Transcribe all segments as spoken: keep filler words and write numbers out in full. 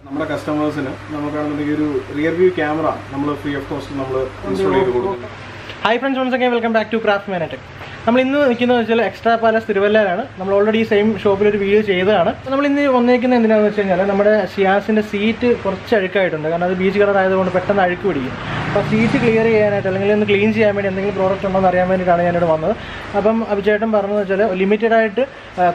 നമ്മുടെ കസ്റ്റമേഴ്സിനെ നമുക്കാണെങ്കിൽ ഒരു റിയർ വ്യൂ ക്യാമറ നമ്മൾ ഫ്രീ ഓഫ് കോസ്റ്റ് നമ്മൾ ഇൻസ്റ്റാൾ ചെയ്തു കൊടുക്കുന്നു. Hi friends, once again welcome back to Craft Mantech. നമ്മൾ ഇന്ന് നിൽക്കുന്നത് വെച്ചാൽ എക്സ്ട്രാ പാലസ് തിരുവല്ലയിലാണ്. നമ്മൾ ഓൾറെഡി സെയിം ഷോപ്പിൽ ഒരു വീഡിയോ ചെയ്തതാണ്. നമ്മൾ ഇന്ന് വന്നേക്കുന്നത് എന്തിനാണെന്ന് വെച്ച് കഴിഞ്ഞാൽ നമ്മുടെ ഷിയാസിൻ്റെ സീറ്റ് കുറച്ച് അഴുക്കായിട്ടുണ്ട്. കാരണം അത് ബീച്ച് കളർ ആയതുകൊണ്ട് പെട്ടെന്ന് അഴുക്ക് പിടിക്കും. അപ്പോൾ സീറ്റ് ക്ലിയർ ചെയ്യാനായിട്ട് അല്ലെങ്കിൽ ഒന്ന് ക്ലീൻ ചെയ്യാൻ വേണ്ടി എന്തെങ്കിലും പ്രോഡക്റ്റ് ഉണ്ടോ എന്ന് അറിയാൻ വേണ്ടിയിട്ടാണ് ഞാനിവിടെ വന്നത്. അപ്പം അഭിചേട്ടൻ പറഞ്ഞതെന്ന് വെച്ചാൽ ലിമിറ്റഡായിട്ട്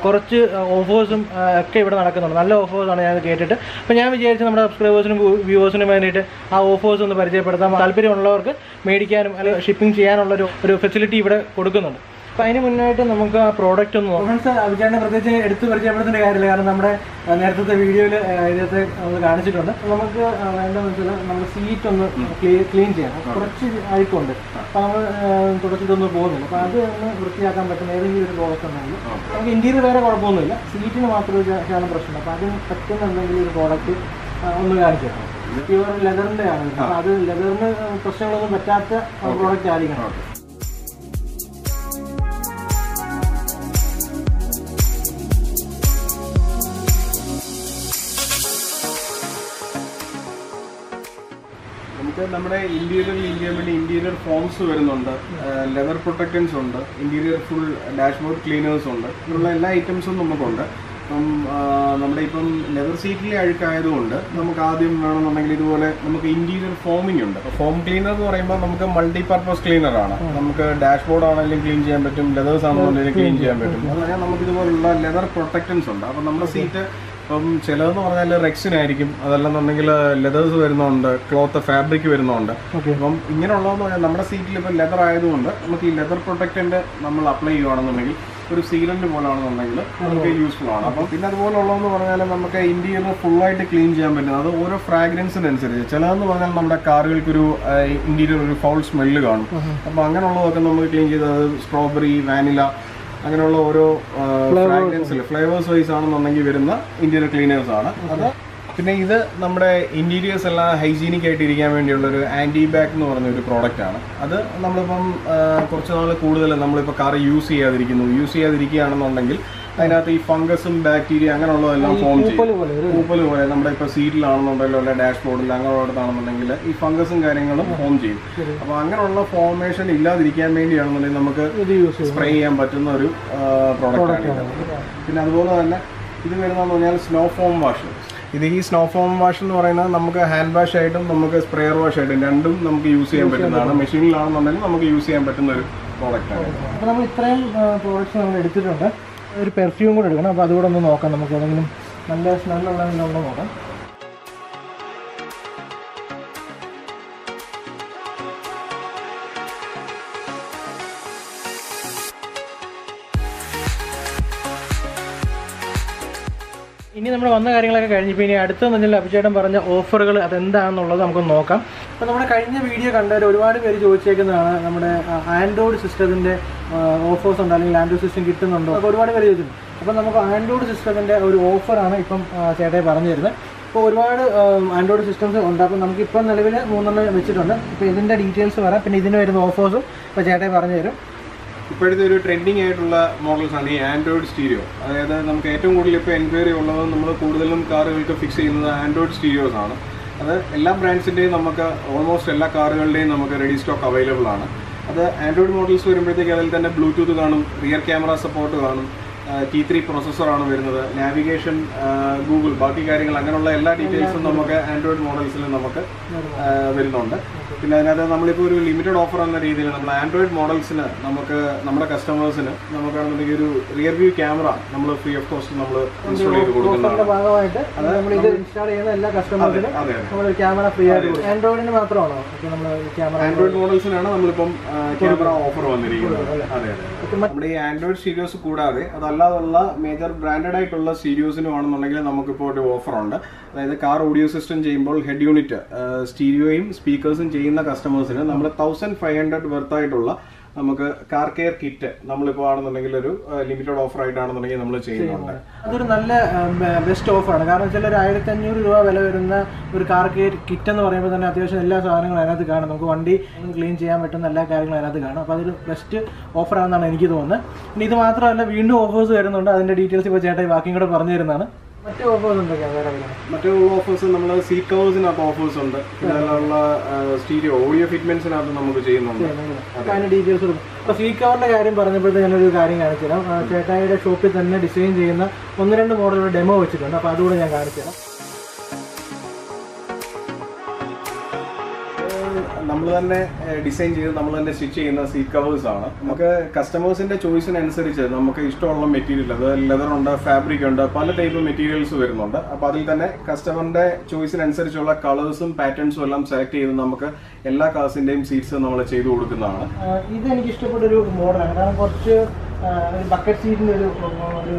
കുറച്ച് ഓഫേഴ്സും ഒക്കെ ഇവിടെ നടക്കുന്നുണ്ട്. നല്ല ഓഫേഴ്സാണ് ഞാൻ കേട്ടിട്ട്. അപ്പോൾ ഞാൻ വിചാരിച്ചു നമ്മുടെ സബ്സ്ക്രൈബേഴ്സിനും വ്യൂവേഴ്സിനും വേണ്ടിയിട്ട് ആ ഓഫേഴ്സ് ഒന്ന് പരിചയപ്പെടുത്താം. താല്പര്യമുള്ളവർക്ക് മേടിക്കാനും അല്ലെങ്കിൽ ഷിപ്പിംഗ് ചെയ്യാനുള്ളൊരു ഒരു ഫെസിലിറ്റി ഇവിടെ കൊടുക്കുന്നുണ്ട്. അപ്പം അതിന് മുന്നായിട്ട് നമുക്ക് ആ പ്രോഡക്റ്റ് ഒന്ന് നോക്കാം. സാർ അഭിചാരണ പ്രത്യേകിച്ച് എടുത്ത് പരിചയപ്പെടുത്തേണ്ട കാര്യമില്ല. കാരണം നമ്മുടെ നേരത്തെ വീഡിയോയിൽ ഇതിനകത്ത് നമ്മൾ കാണിച്ചിട്ടുണ്ട്. നമുക്ക് എന്താണെന്ന് വെച്ചാൽ നമ്മുടെ സീറ്റ് ഒന്ന് ക്ലീൻ ചെയ്യണം. കുറച്ച് അഴുക്കുണ്ട്. അപ്പം നമ്മൾ തുടച്ചിട്ടൊന്നും പോകുന്നില്ല. അപ്പം അത് ഒന്ന് വൃത്തിയാക്കാൻ പറ്റുന്ന ഏതെങ്കിലും ഒരു പ്രോഡക്റ്റ് ഉണ്ടെങ്കിൽ നമുക്ക് ഇന്ത്യയിൽ വേറെ കുഴപ്പമൊന്നുമില്ല. സീറ്റിന് മാത്രം ഒരു പ്രശ്നം. അപ്പം അതിന് പറ്റുന്ന എന്തെങ്കിലും ഒരു പ്രോഡക്റ്റ് ഒന്ന് കാണിച്ചു തരണം. പ്യുവർ ലെതറിൻ്റെ ആണ്. അപ്പം അത് ലെതറിന് പ്രശ്നങ്ങളൊന്നും പറ്റാത്ത പ്രോഡക്റ്റ് ആയിരിക്കണം. നമ്മുടെ ഇന്റീരിയറിൽ ഇന്ത്യൻ വേണ്ടി ഇന്റീരിയർ ഫോംസ് വരുന്നുണ്ട്, ലെതർ പ്രൊട്ടക്റ്റൻസ് ഉണ്ട്, ഇന്റീരിയർ ഫുൾ ഡാഷ്ബോർഡ് ക്ലീനേഴ്സ് ഉണ്ട്. ഇങ്ങനെയുള്ള എല്ലാ ഐറ്റംസും നമുക്കുണ്ട്. അപ്പം നമ്മുടെ ഇപ്പം ലെതർ സീറ്റിലെ അഴുക്കായതുകൊണ്ട് നമുക്ക് ആദ്യം വേണമെന്നുണ്ടെങ്കിൽ ഇതുപോലെ നമുക്ക് ഇന്റീരിയർ ഫോമിംഗ് ഉണ്ട്. ഫോം ക്ലീനർ എന്ന് പറയുമ്പോൾ നമുക്ക് മൾട്ടി പർപ്പസ് ക്ലീനറാണ്. നമുക്ക് ഡാഷ്ബോർഡ് ആണെങ്കിലും ക്ലീൻ ചെയ്യാൻ പറ്റും, ലെതേഴ്സ് ആണെന്നുണ്ടെങ്കിൽ ക്ലീൻ ചെയ്യാൻ പറ്റും. അതുപോലെ നമുക്ക് ഇതുപോലുള്ള ലെതർ പ്രൊട്ടക്റ്റൻസ് ഉണ്ട്. അപ്പം നമ്മുടെ സീറ്റ് ഇപ്പം ചിലതെന്ന് പറഞ്ഞാൽ റെക്സിനായിരിക്കും, അതല്ലെന്നുണ്ടെങ്കിൽ ലെതേഴ്സ് വരുന്നുണ്ട്, ക്ലോത്ത് ഫാബ്രിക് വരുന്നുണ്ട്. അപ്പം ഇങ്ങനെയുള്ളതെന്ന് പറഞ്ഞാൽ നമ്മുടെ സീറ്റിൽ ഇപ്പം ലെതർ ആയതുകൊണ്ട് നമുക്ക് ഈ ലെതർ പ്രൊട്ടക്റ്റൻ്റ് നമ്മൾ അപ്ലൈ ചെയ്യുകയാണെന്നുണ്ടെങ്കിൽ ഒരു സീലൻ്റ് പോലെയാണെന്നുണ്ടെങ്കിൽ നമുക്ക് യൂസ്ഫുൾ ആണ്. അപ്പം പിന്നെ അതുപോലുള്ളതെന്ന് പറഞ്ഞാൽ നമുക്ക് ഇന്റീരിയർ ഫുള്ളായിട്ട് ക്ലീൻ ചെയ്യാൻ പറ്റുന്നത് അത് ഓരോ ഫ്രാഗ്രൻസിനനുസരിച്ച്. ചിലതെന്ന് പറഞ്ഞാൽ നമ്മുടെ കാറുകൾക്കൊരു ഇന്റീരിയർ ഒരു ഫൗൾ സ്മെല്ല് കാണും. അപ്പം അങ്ങനെയുള്ളതൊക്കെ നമുക്ക് ക്ലീൻ ചെയ്തത് സ്ട്രോബെറി, വാനില, അങ്ങനെയുള്ള ഓരോ ഫ്രാഗ്രൻസിൽ ഫ്ലേവേഴ്സ് വൈസ് ആണെന്നുണ്ടെങ്കിൽ വരുന്ന ഇന്റീരിയർ ക്ലീനേഴ്സ് ആണ് അത്. പിന്നെ ഇത് നമ്മുടെ ഇന്റീരിയേഴ്സ് എല്ലാം ഹൈജീനിക് ആയിട്ട് ഇരിക്കാൻ വേണ്ടിയുള്ള ഒരു ആൻറ്റി ബാക്ക് എന്ന് പറഞ്ഞ ഒരു പ്രോഡക്റ്റ് ആണ്. അത് നമ്മളിപ്പം കുറച്ച് നാൾ കൂടുതൽ നമ്മളിപ്പോൾ കാർ യൂസ് ചെയ്യാതിരിക്കുന്നു യൂസ് ചെയ്യാതിരിക്കുകയാണെന്നുണ്ടെങ്കിൽ അതിനകത്ത് ഈ ഫംഗസും ബാക്ടീരിയ അങ്ങനെയുള്ളതെല്ലാം ഫോം ചെയ്യും. പൂപ്പൽ പോലെ നമ്മുടെ ഇപ്പോൾ സീറ്റിലാണെന്നുണ്ടെങ്കിലും അല്ലെ ഡാഷ്ബോർഡിൽ അങ്ങനെയുള്ളടത്താണെന്നുണ്ടെങ്കിൽ ഈ ഫംഗസും കാര്യങ്ങളും ഫോം ചെയ്യും. അപ്പോൾ അങ്ങനെയുള്ള ഫോമേഷൻ ഇല്ലാതിരിക്കാൻ വേണ്ടിയാണെന്നുണ്ടെങ്കിൽ നമുക്ക് സ്പ്രേ ചെയ്യാൻ പറ്റുന്ന ഒരു പ്രോഡക്റ്റാണ്. പിന്നെ അതുപോലെ തന്നെ ഇത് വരുന്നതെന്ന് പറഞ്ഞാൽ സ്നോ ഫോം വാഷ്. ഇത് ഈ സ്നോ ഫോം വാഷ് എന്ന് പറയുന്നത് നമുക്ക് ഹാൻഡ് വാഷ് ആയിട്ടും നമുക്ക് സ്പ്രെയർ വാഷ് ആയിട്ടും രണ്ടും നമുക്ക് യൂസ് ചെയ്യാൻ പറ്റുന്നതാണ്. മെഷീനിലാണെന്നുണ്ടെങ്കിൽ നമുക്ക് യൂസ് ചെയ്യാൻ പറ്റുന്ന ഒരു പ്രോഡക്റ്റാണ്. അപ്പോൾ നമ്മൾ ഇത്രയും പ്രോഡക്റ്റ്സ് നമ്മൾ എടുത്തിട്ടുണ്ട്. ഒരു പെർഫ്യൂം കൂടെ എടുക്കണം. അപ്പോൾ അതുകൂടെ ഒന്ന് നോക്കാം. നമുക്ക് ഏതെങ്കിലും നല്ല സ്മെല്ലുള്ളതിനൊന്ന് നോക്കാം. ഇനി നമ്മൾ വന്ന കാര്യങ്ങളൊക്കെ കഴിഞ്ഞപ്പോൾ ഇനി അടുത്തെന്ന് പറഞ്ഞാൽ അഭിചേട്ടൻ പറഞ്ഞ ഓഫറുകൾ അതെന്താണെന്നുള്ളത് നമുക്കൊന്ന് നോക്കാം. അപ്പോൾ നമ്മുടെ കഴിഞ്ഞ വീഡിയോ കണ്ടവർ ഒരുപാട് പേര് ചോദിച്ചേക്കുന്നതാണ് നമ്മുടെ ആൻഡ്രോയിഡ് സിസ്റ്റത്തിൻ്റെ ഓഫേഴ്സ് ഉണ്ടോ അല്ലെങ്കിൽ ആൻഡ്രോയിഡ് സിസ്റ്റം കിട്ടുന്നുണ്ടോ അപ്പോൾ ഒരുപാട് പേര് ചോദിച്ചിട്ടുണ്ട്. അപ്പോൾ നമുക്ക് ആൻഡ്രോയിഡ് സിസ്റ്റത്തിൻ്റെ ഒരു ഓഫറാണ് ഇപ്പം ചേട്ടയെ പറഞ്ഞു തരുന്നത്. ഇപ്പോൾ ഒരുപാട് ആൻഡ്രോയിഡ് സിസ്റ്റംസ് ഉണ്ട്. അപ്പോൾ നമുക്കിപ്പം നിലവിൽ മൂന്നെണ്ണം വെച്ചിട്ടുണ്ട്. അപ്പോൾ ഇതിൻ്റെ ഡീറ്റെയിൽസ് പറയാം. പിന്നെ ഇതിന് വരുന്ന ഓഫേഴ്സും ഇപ്പോൾ ചേട്ടയെ പറഞ്ഞു തരും. ഇപ്പോഴത്തെ ഒരു ട്രെൻഡിങ് ആയിട്ടുള്ള മോഡൽസാണ് ഈ ആൻഡ്രോയിഡ് സ്റ്റീരിയോ. അതായത് നമുക്ക് ഏറ്റവും കൂടുതൽ ഇപ്പോൾ എൻക്വയറി ഉള്ളത് നമ്മൾ കൂടുതലും കാറുകൾക്ക് ഫിക്സ് ചെയ്യുന്നത് ആൻഡ്രോയിഡ് സ്റ്റീരിയോസ് ആണ്. അത് എല്ലാ ബ്രാൻഡ്സിൻ്റെയും നമുക്ക് ഓൾമോസ്റ്റ് എല്ലാ കാറുകളുടെയും നമുക്ക് റെഡി സ്റ്റോക്ക് അവൈലബിൾ ആണ്. അത് ആൻഡ്രോയിഡ് മോഡൽസ് വരുമ്പോഴത്തേക്ക് അതിൽ തന്നെ ബ്ലൂടൂത്ത് കാണും, റിയർ ക്യാമറ സപ്പോർട്ട് കാണും, ടി ത്രീ പ്രൊസസ്സറാണ് വരുന്നത്, നാവിഗേഷൻ, ഗൂഗിൾ, ബാക്കി കാര്യങ്ങൾ അങ്ങനെയുള്ള എല്ലാ ഡീറ്റെയിൽസും നമുക്ക് ആൻഡ്രോയിഡ് മോഡൽസിൽ നമുക്ക് വരുന്നുണ്ട്. പിന്നെ അതിനകത്ത് നമ്മളിപ്പോൾ ഒരു ലിമിറ്റഡ് ഓഫർ എന്ന രീതിയിൽ നമ്മൾ ആൻഡ്രോയിഡ് മോഡൽസിന് നമുക്ക് നമ്മുടെ കസ്റ്റമേഴ്സിന് നമുക്കാണെന്നുണ്ടെങ്കിൽ ഒരു റിയർ വ്യൂ ക്യാമറ നമ്മൾ ഫ്രീ ഓഫ് കോസ്റ്റ് നമ്മൾ ഇൻസ്റ്റാൾ ചെയ്ത് കൊടുക്കുന്നതാണ്. ആൻഡ്രോയിഡ് മോഡൽസിനാണ് നമ്മളിപ്പം ക്യാമറ ഓഫർ വന്നിരിക്കുന്നത്. അതെ അതെ, നമ്മുടെ ഈ ആൻഡ്രോയിഡ് സ്റ്റീരിയോസ് കൂടാതെ അതല്ലാതുള്ള മേജർ ബ്രാൻഡഡ് ആയിട്ടുള്ള സ്റ്റീരിയോസിനും ആണെന്നുണ്ടെങ്കിൽ നമുക്കിപ്പോൾ ഒരു ഓഫറുണ്ട്. അതായത് കാർ ഓഡിയോ സിസ്റ്റം ചെയ്യുമ്പോൾ ഹെഡ് യൂണിറ്റ് സ്റ്റീരിയോയും സ്പീക്കേഴ്സും ചെയ്യുന്ന കസ്റ്റമേഴ്സിന് നമ്മൾ തൗസൻഡ് ഫൈവ് ഹൺഡ്രഡ് വെർത്തായിട്ടുള്ള നമുക്ക് കാർ കെയർ കിറ്റ് നമ്മളിപ്പോൾ ആണെന്നുണ്ടെങ്കിൽ ഒരു ലിമിറ്റഡ് ഓഫർ ആയിട്ടാണെന്നുണ്ടെങ്കിൽ നമ്മൾ ചെയ്യുന്നുണ്ട്. അതൊരു നല്ല ബെസ്റ്റ് ഓഫറാണ്. കാരണം വെച്ചാൽ ഒരു ആയിരത്തി അഞ്ഞൂറ് രൂപ വില വരുന്ന ഒരു കാർ കെയർ കിറ്റ് എന്ന് പറയുമ്പോൾ തന്നെ അത്യാവശ്യം എല്ലാ സാധനങ്ങളും അതിനകത്ത് കാണും. നമുക്ക് വണ്ടി ക്ലീൻ ചെയ്യാൻ പറ്റുന്ന എല്ലാ കാര്യങ്ങളും അതിനകത്ത് കാണും. അപ്പോൾ അതൊരു ബെസ്റ്റ് ഓഫറാണെന്നാണ് എനിക്ക് തോന്നുന്നത്. പിന്നെ ഇത് മാത്രമല്ല വീണ്ടും ഓഫേഴ്സ് വരുന്നുണ്ട്. അതിൻ്റെ ഡീറ്റെയിൽസ് ഇപ്പോൾ ചേട്ടായി ബാക്കിയും കൂടെ പറഞ്ഞു തരുന്നതാണ്. മറ്റു ഓഫേഴ്സ് എന്തൊക്കെയാണ് വേറെ? മറ്റു ഓഫേഴ്സ് നമ്മൾ സീറ്റ് കവേഴ്സിനകത്ത് ഓഫേഴ്സ് ഉണ്ട്. പിന്നെയുള്ള സ്റ്റീരിയോ ഓഡിയോ ഫിറ്റ്മെന്റ്സിനകത്ത് നമുക്ക് ചെയ്യുന്നുണ്ട്. അതിൻ്റെ ഡീറ്റെയിൽസ് അപ്പോൾ സീറ്റ് കവറിൻ്റെ കാര്യം പറഞ്ഞപ്പോഴത്തെ ഞാനൊരു കാര്യം കാണിച്ചു തരാം. ചേട്ടായിയുടെ ഷോപ്പിൽ തന്നെ ഡിസൈൻ ചെയ്യുന്ന ഒന്ന് രണ്ട് മോഡലുടെ ഡെമോ വെച്ചിട്ടുണ്ട്. അപ്പോൾ അതുകൂടെ ഞാൻ കാണിച്ചു തരാം. നമ്മൾ തന്നെ ഡിസൈൻ ചെയ്ത് നമ്മൾ തന്നെ സ്റ്റിച്ച് ചെയ്യുന്ന സീറ്റ് കവേഴ്സ് ആണ്. നമുക്ക് കസ്റ്റമേഴ്സിന്റെ ചോയ്സിനനുസരിച്ച് നമുക്ക് ഇഷ്ടമുള്ള മെറ്റീരിയൽ, അത് ലെതർ ഉണ്ട്, ഫാബ്രിക് ഉണ്ട്, പല ടൈപ്പ് മെറ്റീരിയൽസ് വരുന്നുണ്ട്. അപ്പോൾ അതിൽ തന്നെ കസ്റ്റമറിന്റെ ചോയ്സിനനുസരിച്ചുള്ള കളേഴ്സും പാറ്റേൺസും എല്ലാം സെലക്ട് ചെയ്ത് നമുക്ക് എല്ലാ കാസിന്റെയും സീറ്റ്സ് നമ്മൾ ചെയ്തു കൊടുക്കുന്നതാണ്. ഇത് എനിക്ക് ഇഷ്ടപ്പെട്ട ഒരു മോഡലാണ്. കാരണം കുറച്ച് ബക്കറ്റ് സീറ്റിന്റെ ഒരു ഒരു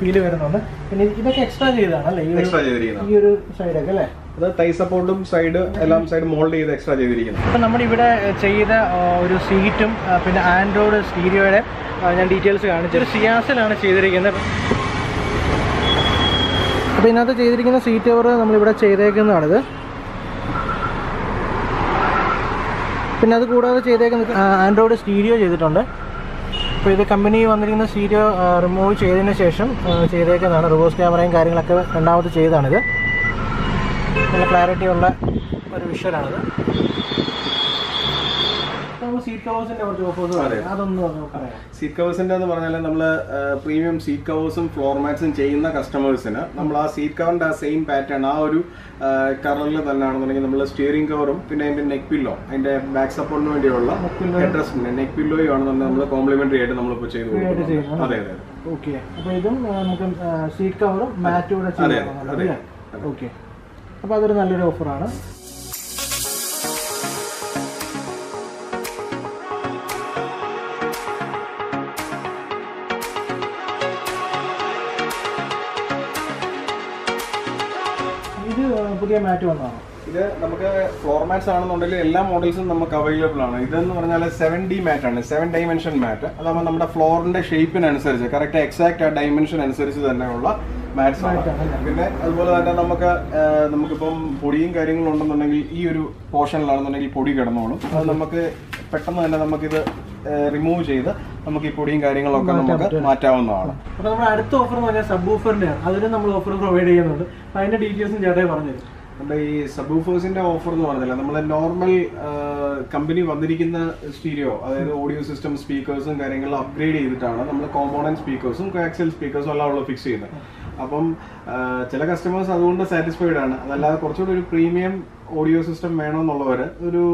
ഫീല് വരുന്നുണ്ട്. പിന്നെ ഇതൊക്കെ എക്സ്ട്രാ ചെയ്തതാണ് ഈ ഒരു സൈഡൊക്കെ അല്ലേ? അത് തൈ സപ്പോർട്ടും സൈഡ് എല്ലാം സൈഡ് മോൾഡ് ചെയ്ത് എക്സ്ട്രാ ചെയ്തിരിക്കുന്നു. അപ്പോൾ നമ്മളിവിടെ ചെയ്ത ഒരു സീറ്റും പിന്നെ ആൻഡ്രോയിഡ് സ്റ്റീരിയോയുടെ ഞാൻ ഡീറ്റെയിൽസ് കാണിച്ചു. ഒരു സിയാസിലാണ് ചെയ്തിരിക്കുന്നത്. അപ്പോൾ ഇതിനകത്ത് ചെയ്തിരിക്കുന്ന സീറ്റ് കവർ നമ്മളിവിടെ ചെയ്തേക്കുന്നതാണിത്. പിന്നെ അത് കൂടാതെ ചെയ്തേക്കുന്ന ആൻഡ്രോയിഡ് സ്റ്റീരിയോ ചെയ്തിട്ടുണ്ട്. അപ്പോൾ ഇത് കമ്പനി വന്നിരിക്കുന്ന സ്റ്റീരിയോ റിമൂവ് ചെയ്തതിന് ശേഷം ചെയ്തേക്കുന്നതാണ്. റിവേഴ്സ് ക്യാമറയും കാര്യങ്ങളൊക്കെ രണ്ടാമത് ചെയ്തതാണിത്. നല്ല ക്ലാരിറ്റി ഉള്ള ഒരു വിഷ്വലാണിത്. സീറ്റ് കവേഴ്സിന്റെ എന്ന് പറഞ്ഞാൽ നമ്മൾ പ്രീമിയം സീറ്റ് കവേഴ്സും ഫ്ലോർ മാറ്റ്സും ചെയ്യുന്ന കസ്റ്റമേഴ്സിന് നമ്മൾ ആ സീറ്റ് കവറിന്റെ ആ സെയിം പാറ്റേൺ ആ ഒരു കളറിൽ തന്നെയാണെന്നുണ്ടെങ്കിൽ നമ്മൾ സ്റ്റിയറിംഗ് കവറും പിന്നെ അതിന്റെ നെക്ക് പില്ലോ, അതിന്റെ ബാക്ക് സപ്പോർട്ടിന് വേണ്ടിയുള്ള ഹെഡ്റെസ്റ്റിന്റെ നെക്ക് പില്ലോയും ആണെന്നുണ്ടെങ്കിൽ നമ്മൾ കോംപ്ലിമെന്ററി ആയിട്ട് നമ്മളിപ്പോൾ ചെയ്തു കൊടുക്കും. അതെ അതെ. ഓക്കെ. അപ്പോൾ ഇതും നമുക്ക് സീറ്റ് കവറും മാറ്റൂടെ ചെയ്യാം. അതെ. ഓക്കെ. അപ്പോൾ അതൊരു നല്ലൊരു ഓഫറാണ്. പുതിയ മാറ്റ് വന്നതാണ്. ഇത് നമുക്ക് ഫ്ലോർ മാറ്റ്സ് ആണെന്നുണ്ടെങ്കിൽ എല്ലാ മോഡൽസും നമുക്ക് അവൈലബിൾ ആണ്. ഇതെന്ന് പറഞ്ഞാൽ സെവൻ ഡി മാറ്റാണ്, സെവൻ ഡൈമെൻഷൻ മാറ്റ്. അതാകുമ്പോൾ നമ്മുടെ ഫ്ലോറിന്റെ ഷേപ്പിനനുസരിച്ച് കറക്റ്റ് എക്സാക്ട് ആ ഡൈമെൻഷൻ അനുസരിച്ച് തന്നെയുള്ള മാറ്റ്സ് ആണ്. പിന്നെ അതുപോലെ തന്നെ നമുക്ക് നമുക്കിപ്പം പൊടിയും കാര്യങ്ങളും ഉണ്ടെന്നുണ്ടെങ്കിൽ ഈ ഒരു പോർഷനിലാണെന്നുണ്ടെങ്കിൽ പൊടി കിടന്നോളും. അത് നമുക്ക് പെട്ടെന്ന് തന്നെ നമുക്കിത് റിമൂവ് ചെയ്ത് നമുക്ക് ഈ പൊടിയും കാര്യങ്ങളൊക്കെ നമുക്ക് മാറ്റാവുന്നതാണ്. അപ്പോൾ നമ്മുടെ അടുത്ത ഓഫർ എന്ന് പറഞ്ഞാൽ സബ്ബൂഫറിന്റെ ആണ്. അതിന് നമ്മൾ ഓഫർ പ്രൊവൈഡ് ചെയ്യുന്നുണ്ട്. അപ്പോൾ അതിന്റെ ഡീറ്റെയിൽസും ചേട്ടായി പറഞ്ഞു തരും. നമ്മുടെ ഈ സബ്ബൂഫേഴ്സിന്റെ ഓഫർ എന്ന് പറഞ്ഞില്ല, നമ്മളെ നോർമൽ കമ്പനി വന്നിരിക്കുന്ന സ്റ്റീരിയോ, അതായത് ഓഡിയോ സിസ്റ്റം സ്പീക്കേഴ്സും കാര്യങ്ങളും അപ്ഗ്രേഡ് ചെയ്തിട്ടാണ് നമ്മൾ കോമ്പോണന്റ് സ്പീക്കേഴ്സും കോക്സിയൽ സ്പീക്കേഴ്സും എല്ലാം ഉള്ള ഫിക്സ് ചെയ്യുന്നത്. അപ്പം ചില കസ്റ്റമേഴ്സ് അതുകൊണ്ട് സാറ്റിസ്ഫൈഡ് ആണ്. അതല്ലാതെ കുറച്ചുകൂടി ഒരു പ്രീമിയം ഓഡിയോ സിസ്റ്റം വേണമെന്നുള്ളവർ ഒരു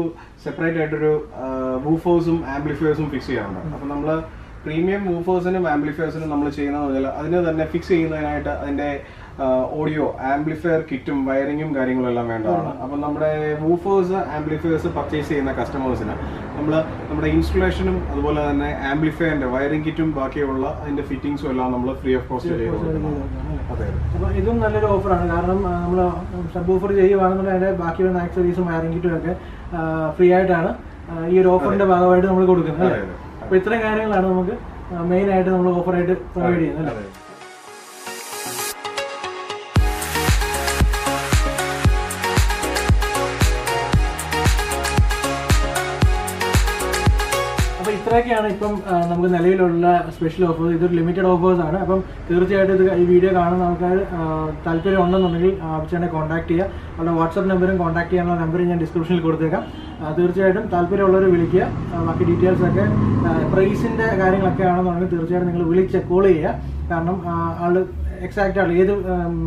സെപ്പറേറ്റ് ആയിട്ടൊരു വൂഫേഴ്സും ആംപ്ലിഫയേഴ്സും ഫിക്സ് ചെയ്യാറുണ്ട്. അപ്പം നമ്മൾ പ്രീമിയം വൂഫേഴ്സിനും ആംപ്ലിഫയേഴ്സിനും നമ്മൾ ചെയ്യുന്നതെന്ന് പറഞ്ഞാൽ അതിന് തന്നെ ഫിക്സ് ചെയ്യുന്നതിനായിട്ട് അതിൻ്റെ ഓഡിയോ ആംപ്ലിഫയർ കിറ്റും വയറിങ്ങും കാര്യങ്ങളും എല്ലാം വേണ്ടതാണ്. അപ്പം നമ്മുടെ വൂഫേഴ്സ് ആംപ്ലിഫയേഴ്സ് പർച്ചേസ് ചെയ്യുന്ന കസ്റ്റമേഴ്സിന് നമ്മൾ നമ്മുടെ ഇൻസ്റ്റലേഷനും അതുപോലെ തന്നെ ആംപ്ലിഫയറിൻ്റെ വയറിംഗ് കിറ്റും ബാക്കിയുള്ള അതിൻ്റെ ഫിറ്റിംഗ്സും എല്ലാം നമ്മൾ ഫ്രീ ഓഫ് കോസ്റ്റ് ചെയ്ത് കൊടുക്കുന്നതാണ്. അതെ. അപ്പോൾ ഇതും നല്ലൊരു ഓഫറാണ്. കാരണം നമ്മൾ സബ് ഓഫർ ചെയ്യുകയാണെന്നുണ്ടെങ്കിൽ അതിൻ്റെ ബാക്കി വരുന്ന ആക്സറീസും വയറിംഗ് കിറ്റും ഒക്കെ ഫ്രീ ആയിട്ടാണ് ഈ ഒരു ഓഫറിൻ്റെ ഭാഗമായിട്ട് നമ്മൾ കൊടുക്കുന്നത്. അപ്പോൾ ഇത്രയും കാര്യങ്ങളാണ് നമുക്ക് മെയിനായിട്ട് നമ്മൾ ഓഫറായിട്ട് പ്രൊവൈഡ് ചെയ്യുന്നത് അല്ലേ? അപ്പോൾ ഇത്രയൊക്കെയാണ് ഇപ്പം നമുക്ക് നിലവിലുള്ള സ്പെഷ്യൽ ഓഫേഴ്സ്. ഇതൊരു ലിമിറ്റഡ് ഓഫേഴ്സാണ്. അപ്പം തീർച്ചയായിട്ടും ഇത് ഈ വീഡിയോ കാണുന്ന ആൾക്കാർ താല്പര്യം ഉണ്ടെന്നുണ്ടെങ്കിൽ അഭിച്ചേനെ കോൺടാക്ട് ചെയ്യുക. അവരുടെ വാട്സപ്പ് നമ്പറും കോൺടാക്ട് ചെയ്യാനുള്ള നമ്പറും ഞാൻ ഡിസ്ക്രിപ്ഷനിൽ കൊടുത്തേക്കാം. തീർച്ചയായിട്ടും താല്പര്യമുള്ളവർ വിളിക്കുക. ബാക്കി ഡീറ്റെയിൽസൊക്കെ പ്രൈസിൻ്റെ കാര്യങ്ങളൊക്കെ ആണെന്നുണ്ടെങ്കിൽ തീർച്ചയായിട്ടും നിങ്ങൾ വിളിച്ച് കോൾ ചെയ്യുക. കാരണം ആൾ എക്സാക്റ്റ് ആൾ ഏത്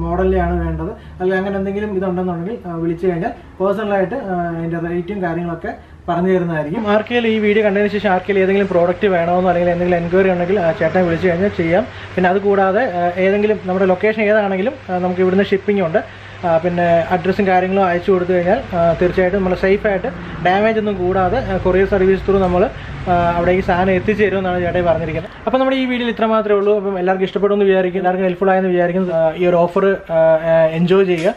മോഡലിലാണ് വേണ്ടത് അല്ലെങ്കിൽ അങ്ങനെ എന്തെങ്കിലും ഇതുണ്ടെന്നുണ്ടെങ്കിൽ വിളിച്ചു കഴിഞ്ഞാൽ പേഴ്സണലായിട്ട് അതിൻ്റെ റേറ്റും കാര്യങ്ങളൊക്കെ പറഞ്ഞു തരുന്നതായിരിക്കും. ആർക്കെയിൽ ഈ വീഡിയോ കണ്ടതിന് ശേഷം ആർക്കെയിൽ ഏതെങ്കിലും പ്രോഡക്റ്റ് വേണമെന്നോ അല്ലെങ്കിൽ എന്തെങ്കിലും എൻക്വയറി ഉണ്ടെങ്കിൽ ചേട്ടനെ വിളിച്ചു കഴിഞ്ഞാൽ ചെയ്യാം. പിന്നെ അതുകൂടാതെ ഏതെങ്കിലും നമ്മുടെ ലൊക്കേഷൻ ഏതാണെങ്കിലും നമുക്ക് ഇവിടുന്ന് ഷിപ്പിംഗ് ഉണ്ട്. പിന്നെ അഡ്രസ്സും കാര്യങ്ങളും അയച്ചു കൊടുത്തു കഴിഞ്ഞാൽ തീർച്ചയായിട്ടും നമ്മൾ സേഫായിട്ട് ഡാമേജ് ഒന്നും കൂടാതെ കൊറിയർ സർവീസ് ത്രൂ നമ്മൾ അവിടെ ഈ സാധനം എത്തിച്ചേരുമെന്നാണ് ചേട്ടായി പറഞ്ഞിരിക്കുന്നത്. അപ്പോൾ നമ്മുടെ ഈ വീഡിയോയിൽ ഇത്ര മാത്രമേ ഉള്ളൂ. അപ്പം എല്ലാവർക്കും ഇഷ്ടപ്പെടുമെന്ന് വിചാരിക്കും, എല്ലാവർക്കും ഹെൽപ്ഫുൾ ആയെന്ന് വിചാരിക്കും. ഈ ഒരു ഓഫർ എൻജോയ് ചെയ്യുക.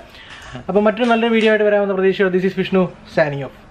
അപ്പോൾ മറ്റൊരു നല്ലൊരു വീഡിയോ ആയിട്ട് വരാമെന്ന പ്രതീക്ഷ. This is Vishnu signing of.